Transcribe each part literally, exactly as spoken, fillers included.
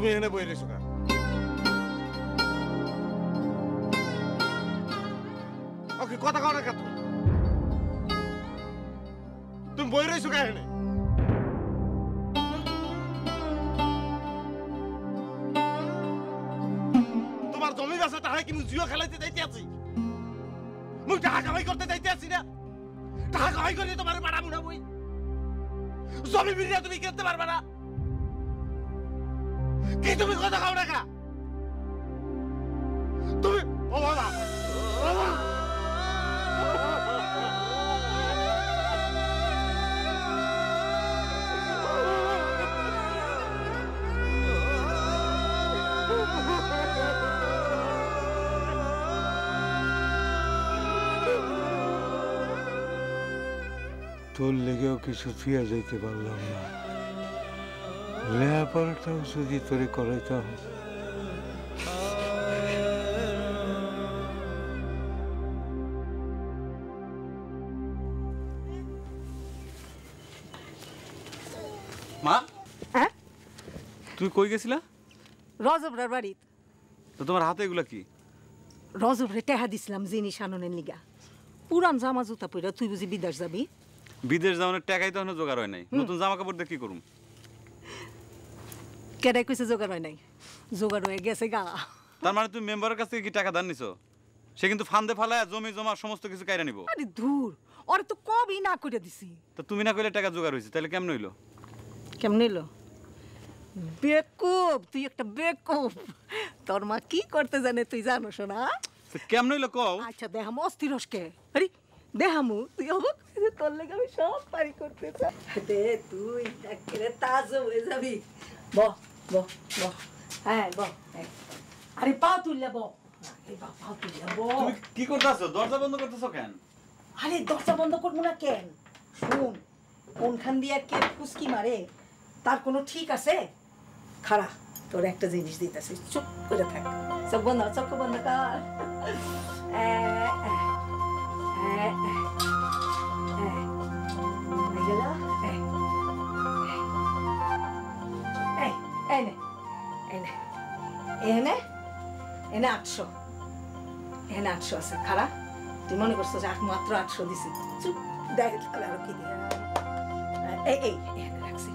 তুমি এখানে বই রেছো না? ওকে কথা কও না কেন তুমি? তুমি বই রেছো কেন এখানে? তোমার জমি আছে তাহলে কি জিও খেলাইতে যাইতে আছি? মুখ টাকা কামাই করতে যাইতে আছি না? টাকা কামাই করে তোমার বাড়া মুড়া বই। জমি বিরিয়া তুমি কিনতে পারবা না। কি তুমি কথা কও না কা? তুমি ও বাবা তোর লেগেও কিছু ফিরে যেতে পারলাম না। লেখাপড়াটাও যদি তোরে করাইতাম। মা, হ্যাঁ তুই কই গেছিলা? রজবরার বাড়িতে। তো তোমার হাতে এগুলা কি? রজবরে টাকা দিছিলাম জিনিস আননের লিগা। পুরান জামা জুতা পইরা তুই বুঝি বিদেশ যাবি? বিদেশ যাওয়ার টাকাই তো এখনো জোগাড় হয় নাই। নতুন জামা কাপড় দিয়ে কি করুম? কেডাই কইছে জোগাড় হয় নাই? জোগাড় হয়ে গেছে গা। তার মানে তুমি মেম্বারের কাছ থেকে কি টাকা ধার নিছো? সে কিন্তু ফান্দে ফালায় জমি জমা সমস্ত কিছু কাইরা নিব। আরে দূর, আরে তো কবই না করে দিছি। তো তুমি না কইলে টাকা জোগাড় হইছে, তাহলে কেমন হইলো? কেমন হইলো? বেকুব, তুই একটা বেকুব। তোর মা কি করতে জানে তুই জানোস না? তো কেমন হইলো কও? আচ্ছা দেখাম অস্থির হসকে। আরে দেখামু তুই হোক তোর লেগে আমি সব পারি করতে চাই। দে তুই একেবারে তাজা হয়ে যাবি। বহ বহ বহ, হ্যাঁ বহ। আরে পা তুললে বহ। আরে বাবা পা তুললে বহ। তুমি কি করতেছো? দরজা বন্ধ করতেছো কেন? আরে দরজা বন্ধ করবো না কেন? শুন, কোনখান দিয়ে কে কুস্কি মারে তার কোনো ঠিক আছে? খাড়া তোর একটা জিনিস দিতেছি, চুপ করে থাক। চোখ বন্ধ, চোখ বন্ধ কর। খারা তুই মনে করছো যে মাত্র আটশো দিছি? চুপ, দেখ আরো কি দিয়ে রাখছি।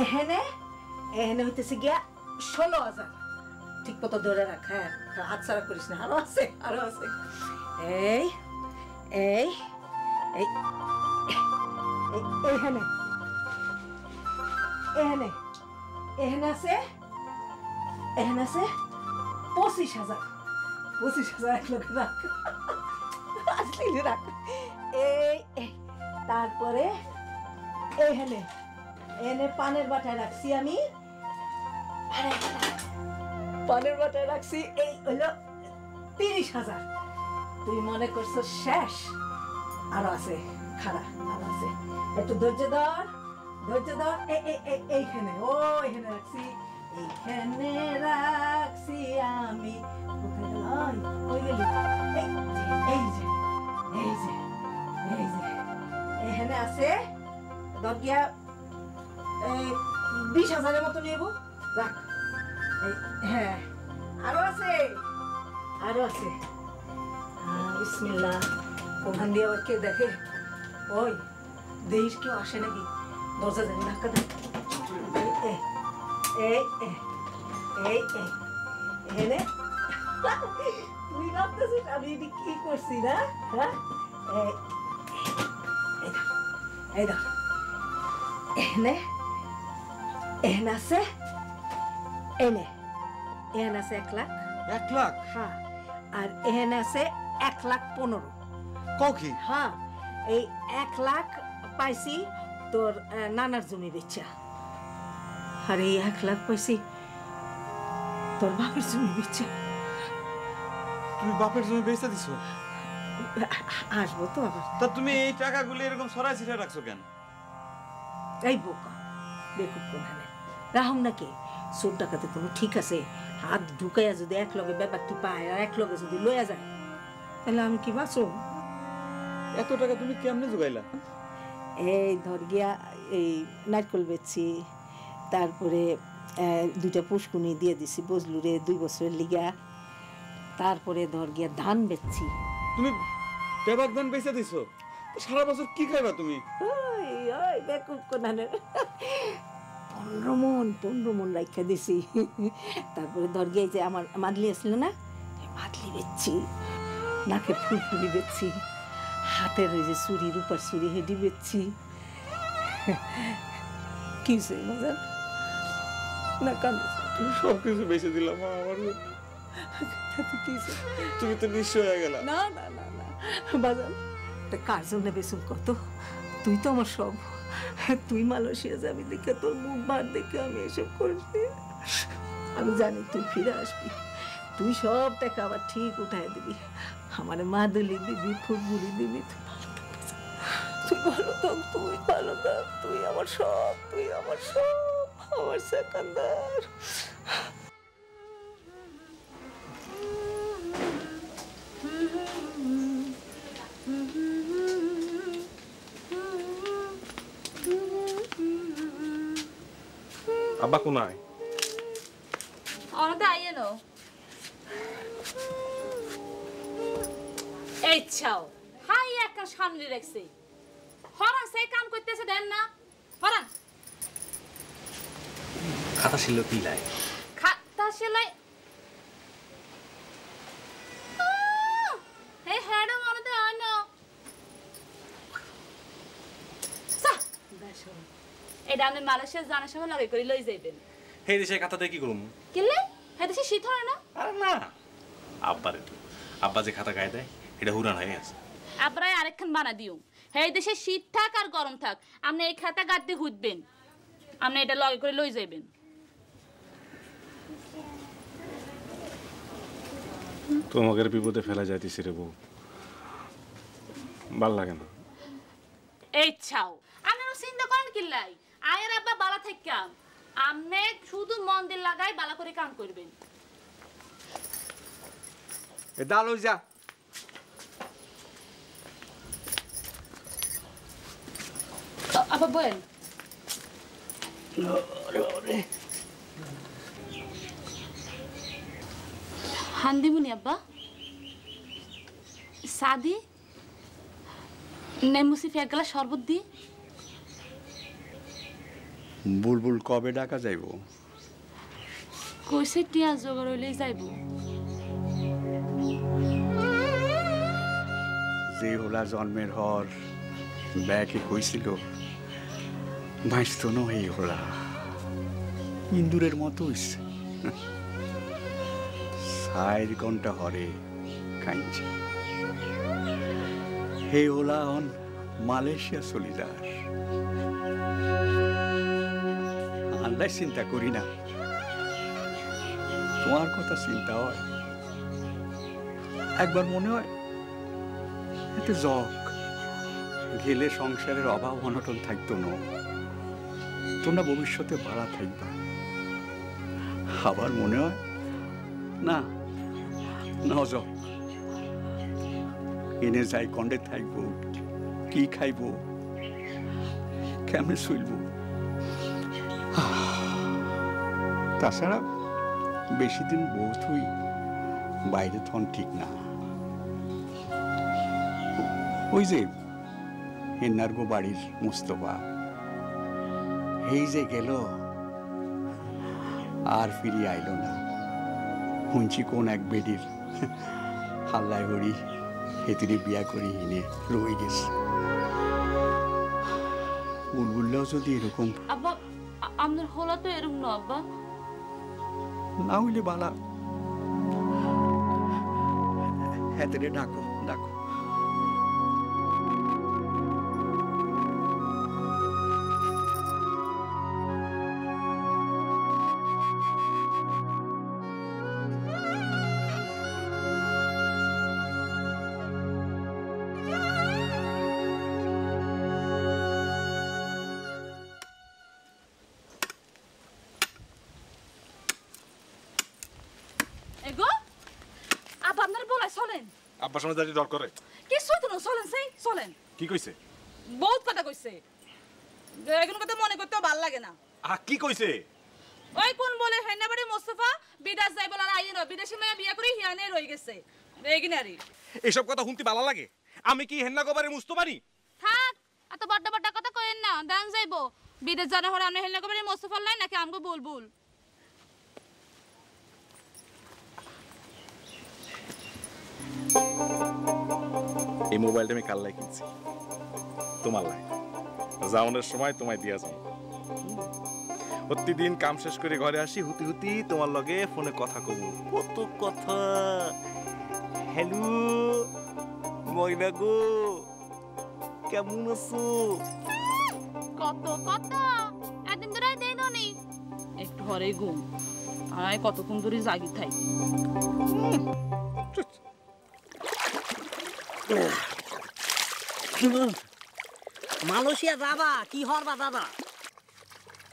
এহেনে এহেনে হইতেছে গিয়া ষোলো হাজার। ঠিক মতো ধরে রাখ, হ্যাঁ হাত ছাড়া করিস না। আরো আছে, আরো আছে। এই এই এখানে এখানে এখানে আছে, এখানে আছে পঁচিশ হাজার। পঁচিশ হাজার এক লোকে রাখ, আসলে রাখ। এই তারপরে এখানে এখানে পানের বাটায় রাখছি আমি। পানের বাটায় রাখছি এই হলো তিরিশ হাজার। তুই মনে করছো শেষ? আরো আছে খাড়া, আরো আছে। একটু ধৈর্য ধর, ধৈর্য ধর। এইখানে ও এখানে রাখছি, এইখানে রাখছি আমি। এই যে এই যে এই যে এখানে আছে ধর গিয়া বিশ হাজারের মতো নেব, রাখ। হ্যাঁ আরো আছে, আরো আছে। বিসমিল্লাহ, ওখান দিয়ে আবার কে দেখে? ওই দেশ কেউ আসে নাকি? দরজা জানি ধাক্কা দেখ। তুই ভাবতেছিস আমি এটি কি করছি না? হ্যাঁ এই দেখ এখানে এখানে আছে, এনে এখানে আছে এক লাখ। এক লাখ? হ্যাঁ। আর এখানে আছে এক লাখ পনেরো। কখন? হ্যাঁ এই এক লাখ পাইছি তোর নানার জমি বেচা। আর এই এক লাখ পাইছি তোর বাপের জমি বেচা। তুমি বাপের জমি বেচা দিছো? আসবো তো আবার। তা তুমি এই টাকাগুলো এরকম সরাই ছিটা রাখছো কেন? এই বোকা বেকুব কোনখানে রাখুন নাকি? চোর টাকাতে কোনো ঠিক আছে? হাত ঢুকাইয়া যদি এক লগে ব্যাপারটি পায় আর এক লগে যদি লইয়া যায় তাহলে আমি কি বাঁচো? এত টাকা তুমি কেমনে জোগাইলা? এই ধর গিয়া এই নারকেল বেচছি তারপরে দুইটা পুষ্কুনি দিয়ে দিছি বজলুরে দুই বছরের লিগা তারপরে ধর গিয়া ধান বেচছি তুমি বেবাক ধান বেচে দিছো সারা বছর কি খাইবা তুমি ওই ওই বেকুব কোনানে পনেরো মন পনেরো মন রাইখা দিছি তারপরে ধর গিয়া যে আমার মাদলি আসলো না মাদলি বেচছি নাকে ফুলফুলি বেচছি হাতের ওই যে চুরির উপর চুরি হেঁটে বেচছি কি মজা না কান্দ সব কিছু বেঁচে দিলাম আমার তুমি তো নিশ্চয় হয়ে গেল না না না না বাজার কার জন্য বেসুম কত তুই তো আমার সব তুই মালয়েশিয়া যাবি দেখে তোর মুখ ভার দেখে আমি এসব করছি আমি জানি তুই ফিরে আসবি তুই সব টাকা আবার ঠিক উঠায় দিবি আমার মাদুলি দিবি ফুলগুলি দিবি তুই ভালো থাক তুই ভালো থাক তুই আমার সব তুই আমার সব আমার সেকান্দার আব্বা কোনায় আলাদা আইয়ে নো এই চাও হাই একা সামনে রাখছি হরান সেই কাম করতেছে দেন না হরান খাতা ছিল পিলাই খাতা ছিল এই হেড মনে তো আন সা দেখো এটা আমি মালয়েশিয়া জানার সময় লগে করে লই যাইবেন হে দেশে খাতা দিয়ে কি করুম কিলে হে দেশে শীত হয় না আরে না আব্বা রে আব্বা যে খাতা গায়ে দেয় এটা হুরান হয়ে আছে আব্বাই আরেকখান বানা দিও হে দেশে শীত থাক আর গরম থাক আপনি এই খাতা গাতে হুদবেন আপনি এটা লগে করে লই যাইবেন তোমাকে বিপদে ফেলা যাইতেছি রে বউ ভাল লাগে না এই ছাও আমি চিন্তা করেন কিল্লাই আয়ের আব্বা বালা থেকে আপনি শুধু মন দিয়ে লাগাই বালা করে কাম করবেন এ দাল হই যা আব্বা বল হান্দিমুনি আব্বা সাদি নেমুসি ফেগলা শরবত দি বুলবুল কবে ঢাকা যাইব কইছে টিয়া জোগাড় হইলে যাইব যে হলা জন্মের হর ব্যাকে কইছিল ভাইস্তনো এই হলা ইন্দুরের মতো হইছে সাইর ঘন্টা হরে কাইছে হে ওলা অন মালয়েশিয়া চলি যাস আল্লাহ চিন্তা করি না তোমার কথা চিন্তা হয় একবার মনে হয় এতে জগ গেলে সংসারের অভাব অনটন থাকতো না তোমরা ভবিষ্যতে ভাড়া থাকবা আবার মনে হয় না না যাও এনে যাই কন্ডে থাকব কি খাইব কেমনে শুইব তাছাড়া বেশি দিন বহুতই বাইরে তখন ঠিক না ওই যে এনার্গো বাড়ির মোস্তফা এই যে গেল আর ফিরে আইল না শুনছি কোন এক বেডির হাল্লাই হরি হেতুরে বিয়া করে এনে রয়ে গেছে বুলবুল্লাও যদি এরকম আব্বা আমাদের হলা তো এরকম না আব্বা না হইলে বালা হেতুরে ডাকো ডাকো আপনার বলাই চলেন আব্বা সময় দাঁড়িয়ে দর করে কি সুতনো চলেন সেই চলেন কি কইছে বহুত কথা কইছে এখন কথা মনে করতে ভালো লাগে না আ কি কইছে ওই কোন বলে হেনাবাড়ি মোস্তফা বিদেশ যাই বলার আইনো বিদেশি মেয়ে বিয়ে করে হিয়ানে রই গেছে বেগিনারি এসব কথা শুনতে ভালো লাগে আমি কি হেন্না গোবারে মুস্তফানি থাক এত বড় বড় কথা কইেন না দান যাইবো বিদেশ জানা হরে আমি হেন্না গোবারে মোস্তফা লাই নাকি আমগো বুলবুল এই মোবাইলটা আমি কাল লাই কিনছি তোমার লাই যাওনের সময় তোমায় দিয়া যাই প্রতিদিন কাম শেষ করে ঘরে আসি হুতি হুতি তোমার লগে ফোনে কথা কব কত কথা হ্যালো ময়না গো কেমন আছো কত কথা একদিন ধরে দেইনো নি একটু ঘরে ঘুম আয় কতক্ষণ ধরে জাগি থাই মালয়েশিয়া যাবা কি হরবা দাদা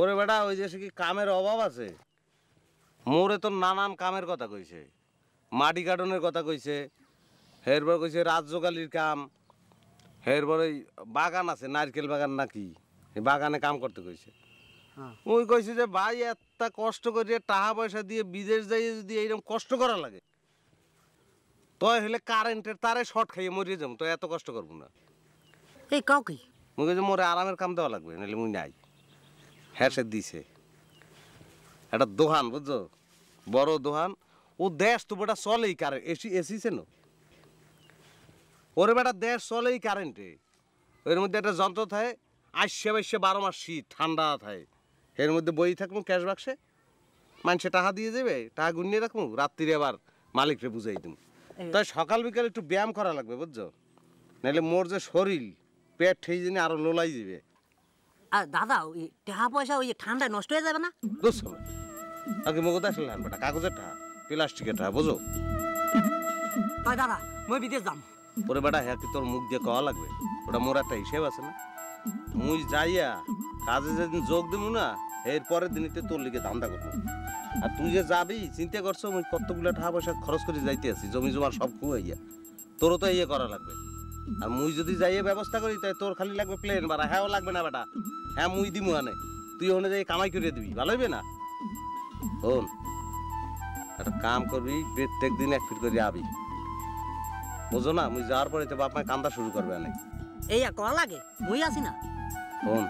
ওরে বেটা ওই যে কি কামের অভাব আছে মোরে তো নানান কামের কথা কইছে মাটি কাটনের কথা কইছে হেরবার কইছে রাজযোগালির কাম হেরবার ওই বাগান আছে নারকেল বাগান নাকি এই বাগানে কাম করতে কইছে ওই কইছে যে ভাই এতটা কষ্ট করে টাকা পয়সা দিয়ে বিদেশ যাই যদি এইরকম কষ্ট করা লাগে তো হলে কারেন্টের তারে শর্ট খাইয়ে মরিয়ে যাম তো এত কষ্ট করব না এই কাও কি মুই যে মোরে আরামের কাম দেওয়া লাগবে নাহলে মুই নাই হ্যাঁ সে দিছে একটা দোকান বুঝছো বড় দোকান ও দেশ তো বেটা চলেই কারেন্ট এসি এসি চেন ওরে বেটা দেশ চলেই কারেন্টে ওর মধ্যে একটা যন্ত্র থাকে আসছে বাইশে বারো মাস শীত ঠান্ডা থাকে এর মধ্যে বই থাকবো ক্যাশ বাক্সে মানুষে টাকা দিয়ে যাবে টাকা গুনিয়ে রাখবো রাত্রিরে আবার মালিককে বুঝাই দেবো তাই সকাল বিকাল একটু ব্যায়াম করা লাগবে বুঝছো নাহলে মোর যে শরীর পেট ঠেই জন্য আরো লোলাই যাবে আর দাদা ওই টাকা পয়সা ওই ঠান্ডায় নষ্ট হয়ে যাবে না বুঝছো আগে মগজ আসলে বেটা কাগজের টাকা প্লাস্টিকের টাকা বুঝো তাই দাদা মই বিদেশ যাম ওরে বেটা হ্যাঁ তোর মুখ দিয়ে কওয়া লাগবে ওটা মোর একটা হিসেব আছে না মুই যাইয়া কাজে যেদিন যোগ দিব না এর পরের দিনই তো তোর লিগে ধান্দা করবো আর তুই যে যাবি চিন্তা করছো মুই কতগুলো টাকা পয়সা খরচ করে যাইতে আছি জমি জমার সব খুঁয়াইয়া তোরও তো ইয়ে করা লাগবে আর মুই যদি যাইয়ে ব্যবস্থা করি তাই তোর খালি লাগবে প্লেন বাড়া হ্যাঁ লাগবে না বেটা হ্যাঁ মুই দিমু আনে তুই ওখানে যাই কামাই করে দিবি ভালো হইবে না হন একটা কাম করবি প্রত্যেক দিন এক ফিট করে আবি বুঝো না মুই যাওয়ার পরে তো বাপ মায় কান্দা শুরু করবে আনে এই করা লাগে মুই আসি না হন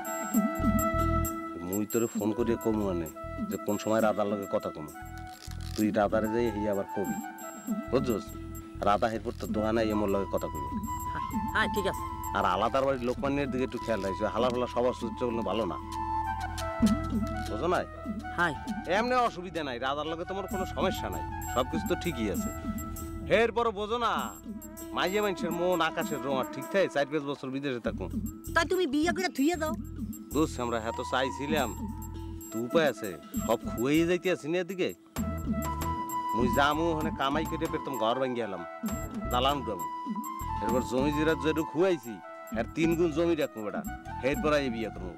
মুই তোরে ফোন করিয়ে কমু আনে যে কোন সময় রাতার লগে কথা কমু তুই রাতারে যাই এই আবার কবি বুঝছস রাতা হেরপুর তোর দোকানে এমন লগে কথা কবি হ্যাঁ ঠিক আছে আর আলাদার বাড়ির লোকমান্যের দিকে একটু খেয়াল রাখিস হালা ফালা সবার চললে ভালো না বুঝো নাই হ্যাঁ এমনি অসুবিধা নাই রাতার লগে তোমার কোনো সমস্যা নাই সবকিছু তো ঠিকই আছে এরপরও বোঝো না মাঝে মানুষের মন আকাশের রঙ আর ঠিক থাকে চার পাঁচ বছর বিদেশে থাকুন তাই তুমি বিয়ে করে থুয়ে দাও দোষ আমরা এত চাইছিলাম উপায় আছে সব খুঁয়ে যাইতে আছি না এদিকে মুই যামু ওখানে কামাই কেটে পেতাম ঘর ভাঙি এলাম দালান উঠাবো এরপর জমি জিরা যেটু খুঁয়াইছি আর তিন গুণ জমি রাখবো বেটা এরপর এই বিয়ে করবো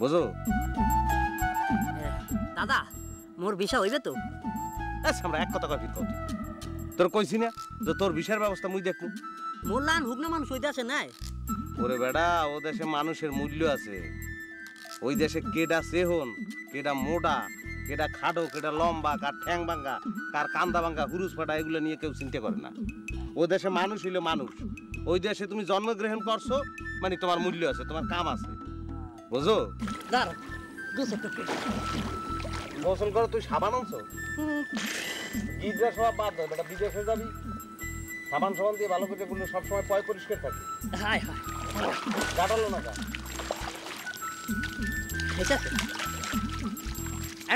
বুঝো দাদা মোর বিষয় হইবে তো আচ্ছা আমরা এক কথা কফি কত তোর কইছি না যে তোর বিষয়ের ব্যবস্থা মুই দেখবো মোর লান হুগনা মানুষ ওই দেশে নাই ওরে বেটা ও দেশে মানুষের মূল্য আছে ওই দেশে কেডা সেহন কেডা মোটা কেডা খাটো কেডা লম্বা কার ঠ্যাং ভাঙ্গা কার কান্দা ভাঙ্গা হুরুস ফাটা এগুলো নিয়ে কেউ চিন্তা করে না ও দেশে মানুষ হইলো মানুষ ওই দেশে তুমি জন্মগ্রহণ করছো মানে তোমার মূল্য আছে তোমার কাম আছে বুঝো গোসল করো তুই সাবান আনছো গির্জা সব বাদ দাও বেটা বিদেশে যাবি সাবান সাবান দিয়ে ভালো করে গুলো সবসময় পয় পরিষ্কার থাকে হায় হায় কাটালো না এটা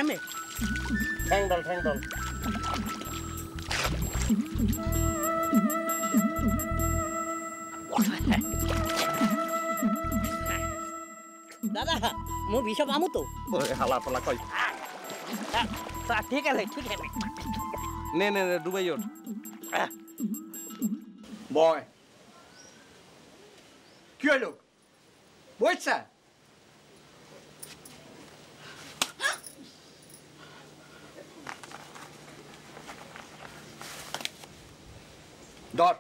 আমি ঠ্যাং দল ঠ্যাং দল দাদা মো বিষয় আমু তো ওরে হালা পালা কই তা ঠিক আছে ঠিক আছে নে নে ডুবাই ওঠ বয় কি হলো বইছা ধর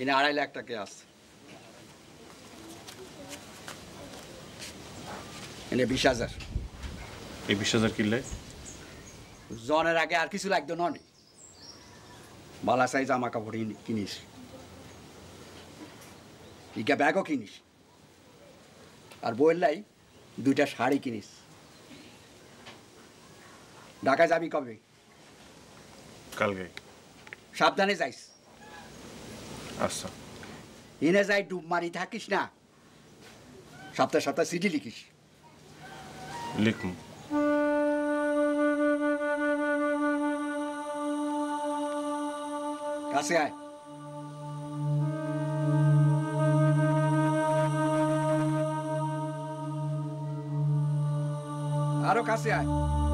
এনে আড়াই লাখ টাকা আছে এনে বিশ হাজার। এই বিশ হাজার কিনলে জনের আগে আর কিছু লাগতো না। বালা সাইজ জামা কাপড় কিনিস, ইকা ব্যাগও কিনিস, আর বললাই দুইটা শাড়ি কিনিস। ঢাকা যাবি কবে? কালকে। সাবধানে যাইস। আচ্ছা। ইনে যাই ডুব মারি থাকিস না, সপ্তাহ সপ্তাহ চিঠি লিখিস। লিখুন। কাছে আয়। আরো কাছে আয়।